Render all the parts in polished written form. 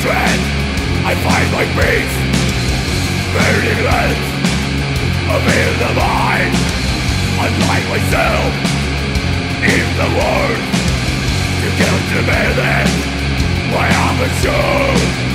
strength, I find my peace. Burning light, a veil of mine. Unlike myself, in the world, you can't demand it. I am a show. I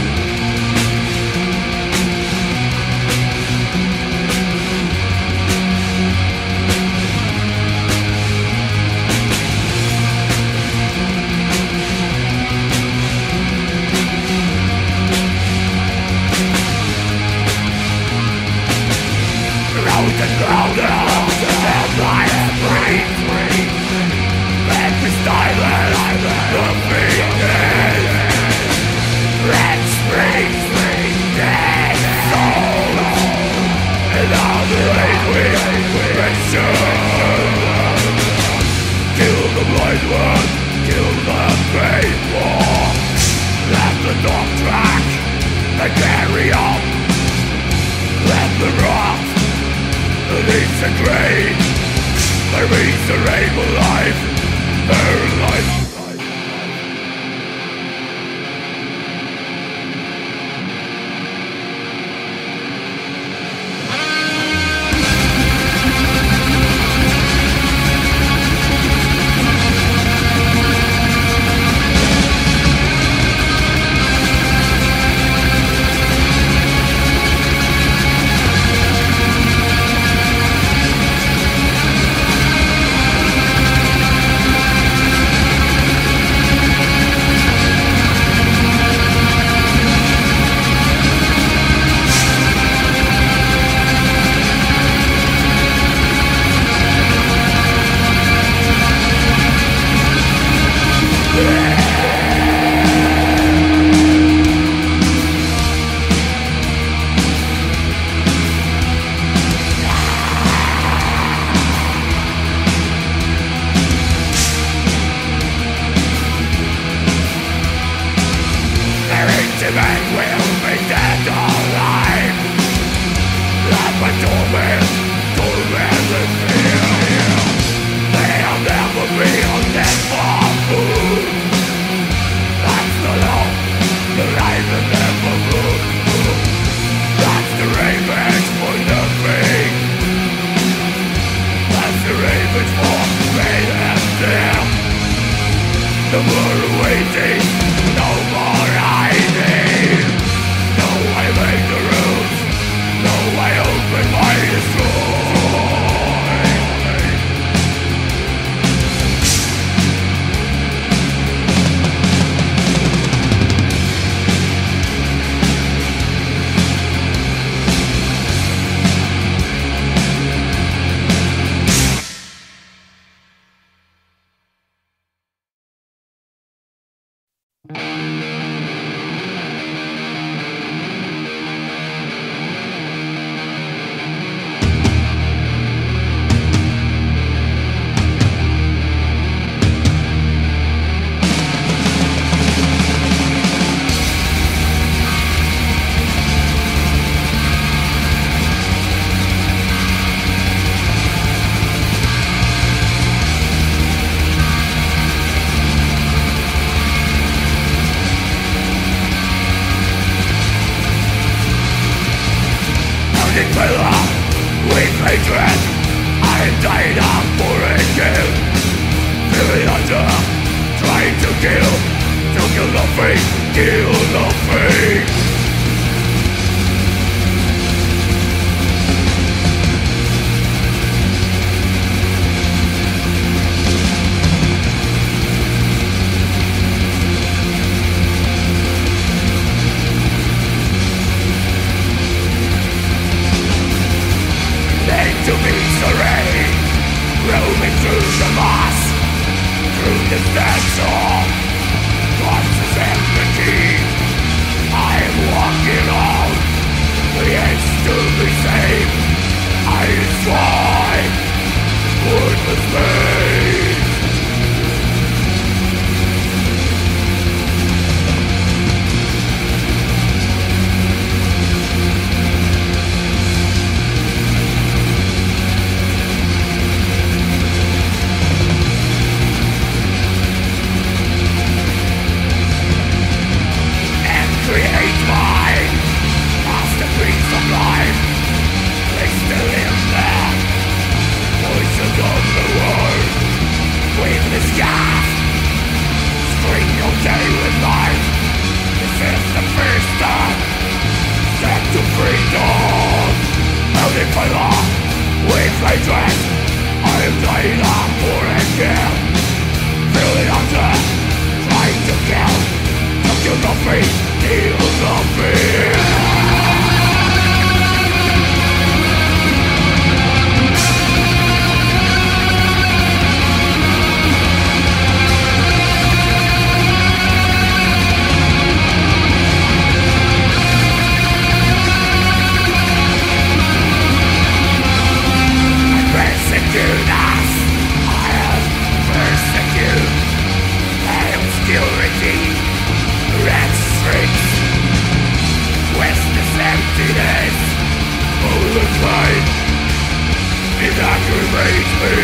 pervades me.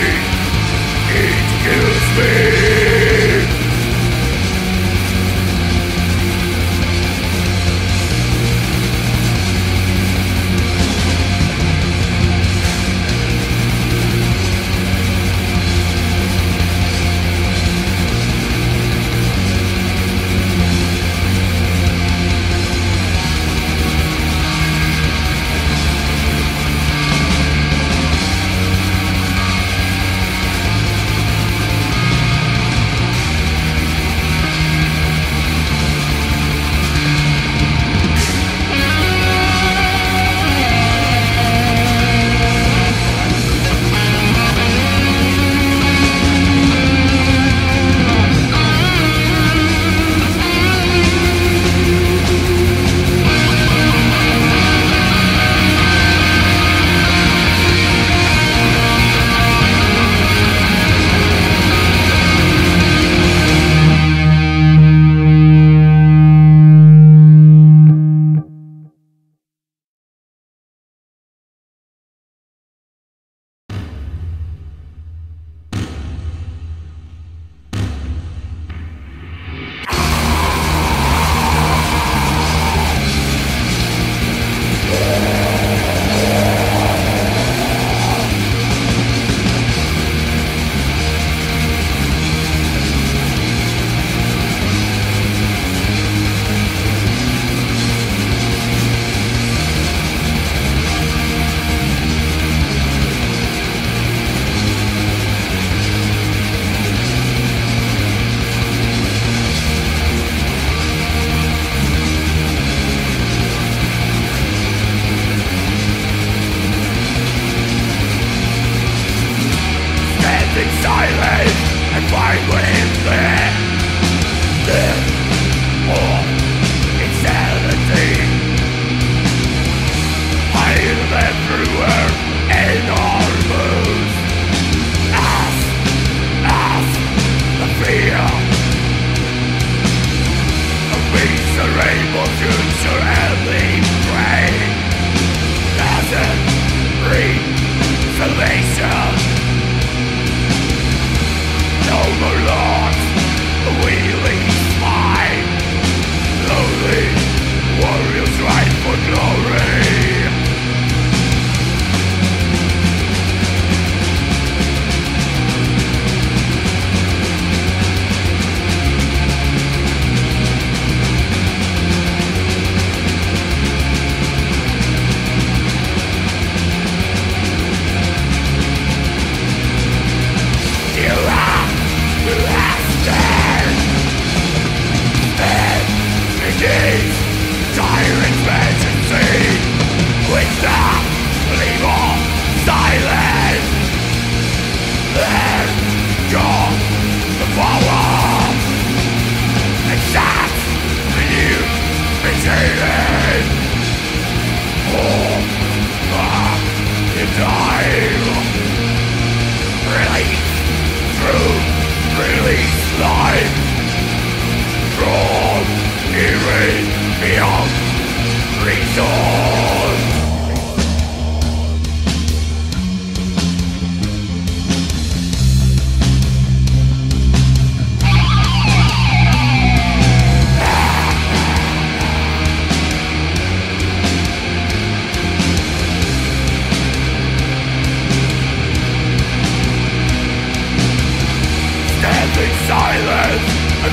It kills me.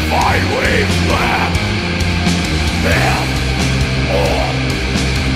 Find waves left, there, or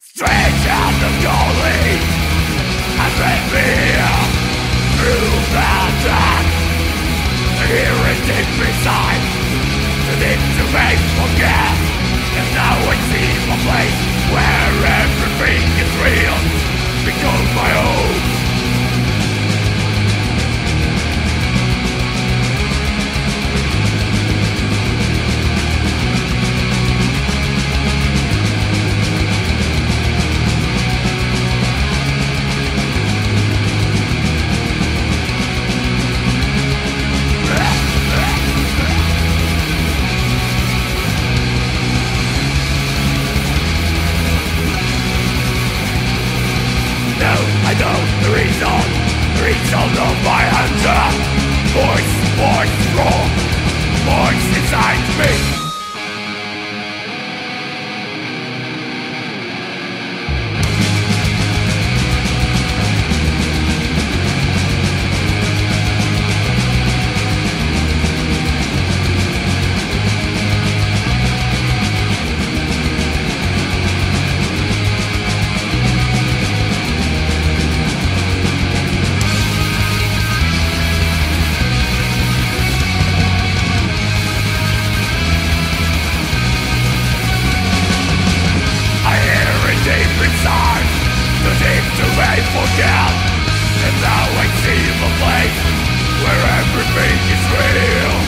Straight out of Goli and led me here through the dark. Here is deep beside the need to make forget. And now I see a place where everything is real, because my own. Reason of my hunter. Voice roar. Voice inside me. Forget, and now I see the place where everything is real.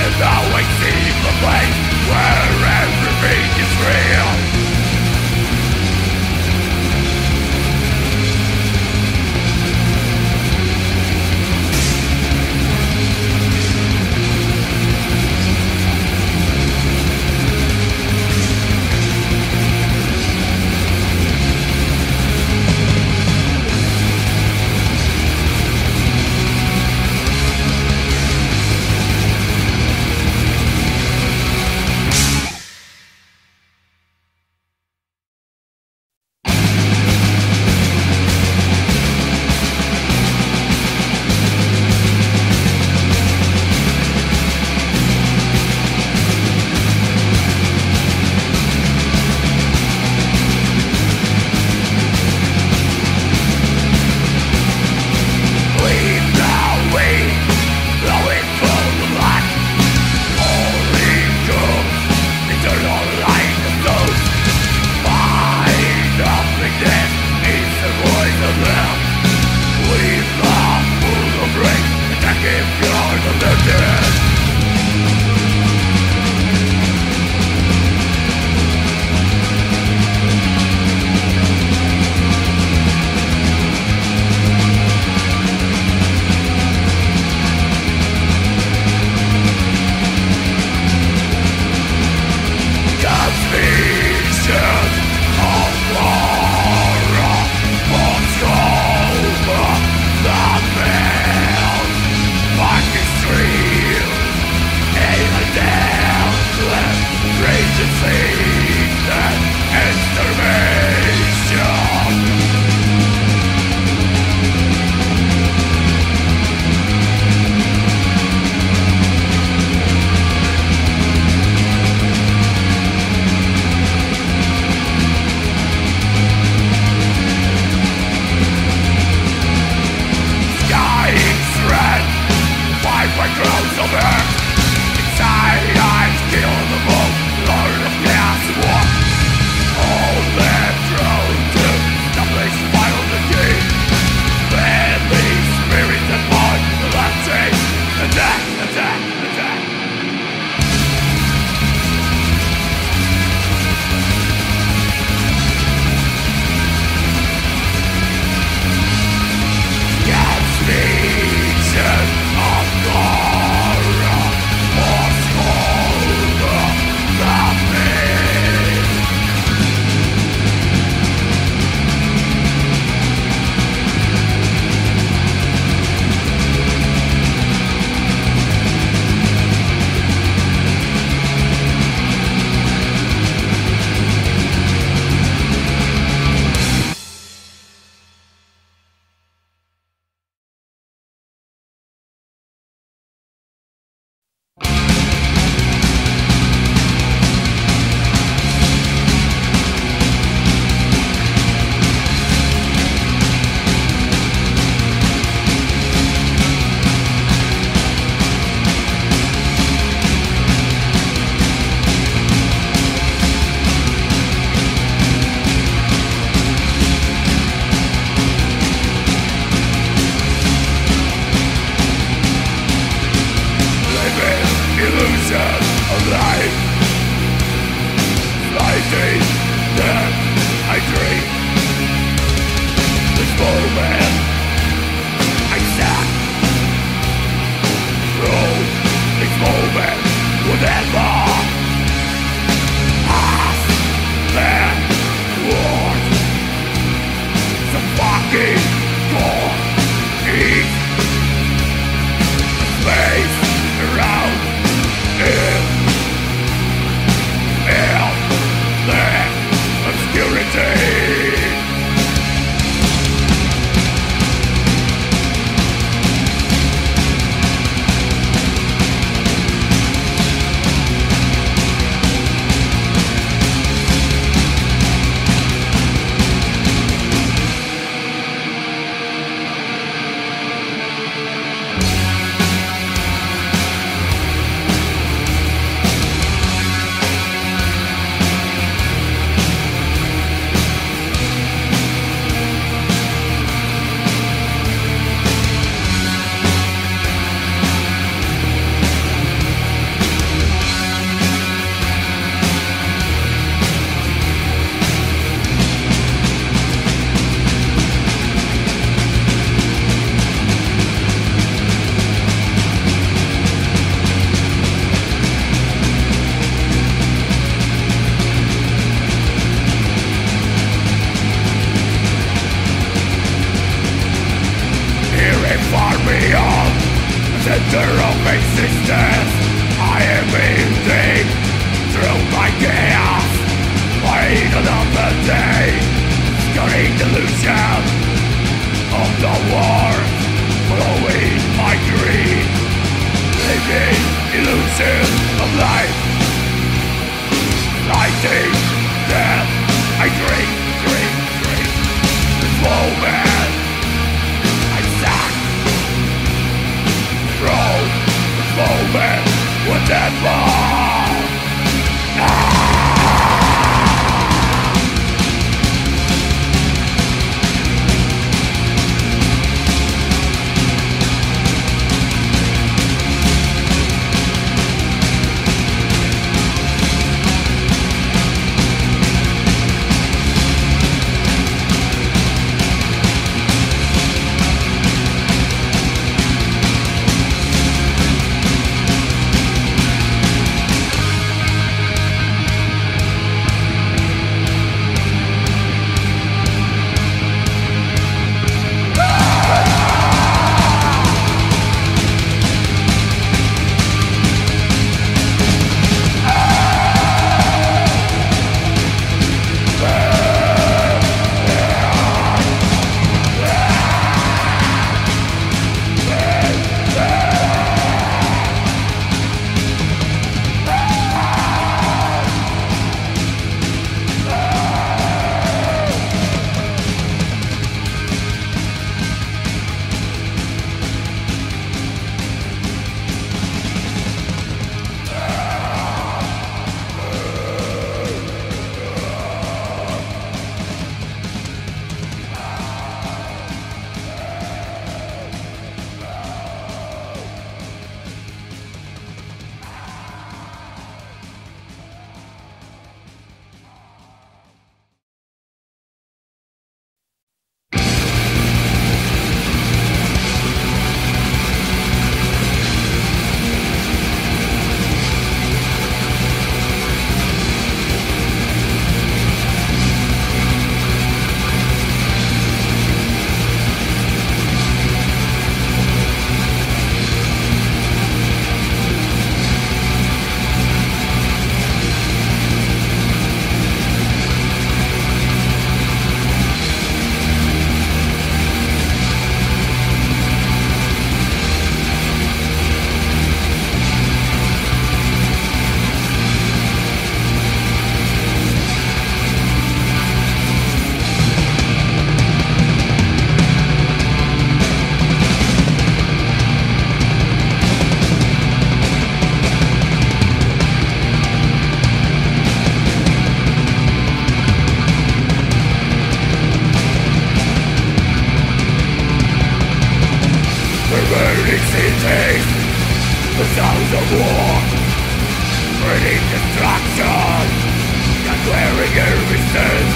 And now I see the place where everything is real. looking for is space around him. In the obscurity, center of existence, I am indeed through my chaos. Wait another day, scarring delusion of the war, following my greed, living illusion of life. I think death, I drink this moment. Moment with that ball. The sounds of war, spreading destruction, declaring resistance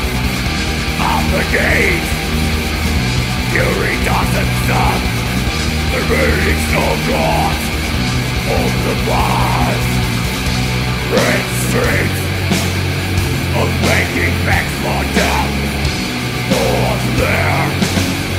of the gates. Fury doesn't stop, the burning snowdrops of the bars. Red streets of waking backs for death, north there.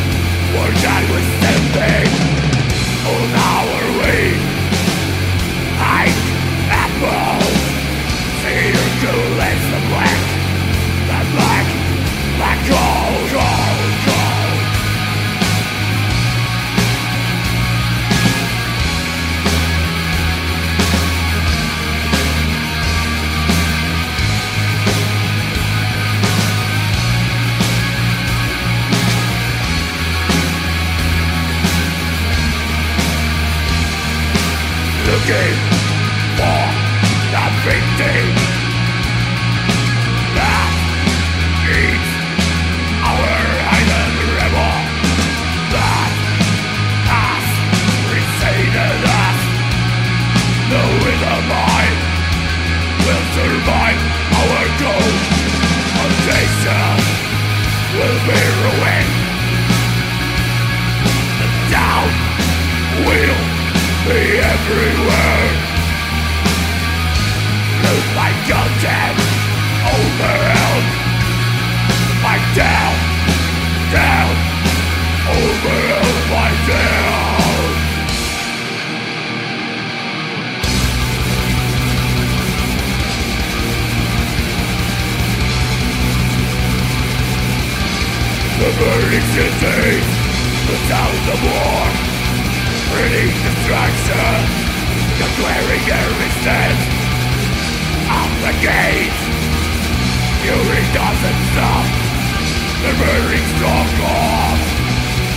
the burning disease, the sounds of war, pretty distraction, the glaring earnestness of the gates. Fury doesn't stop, the burning stronghold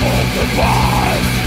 of the past.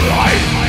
Life.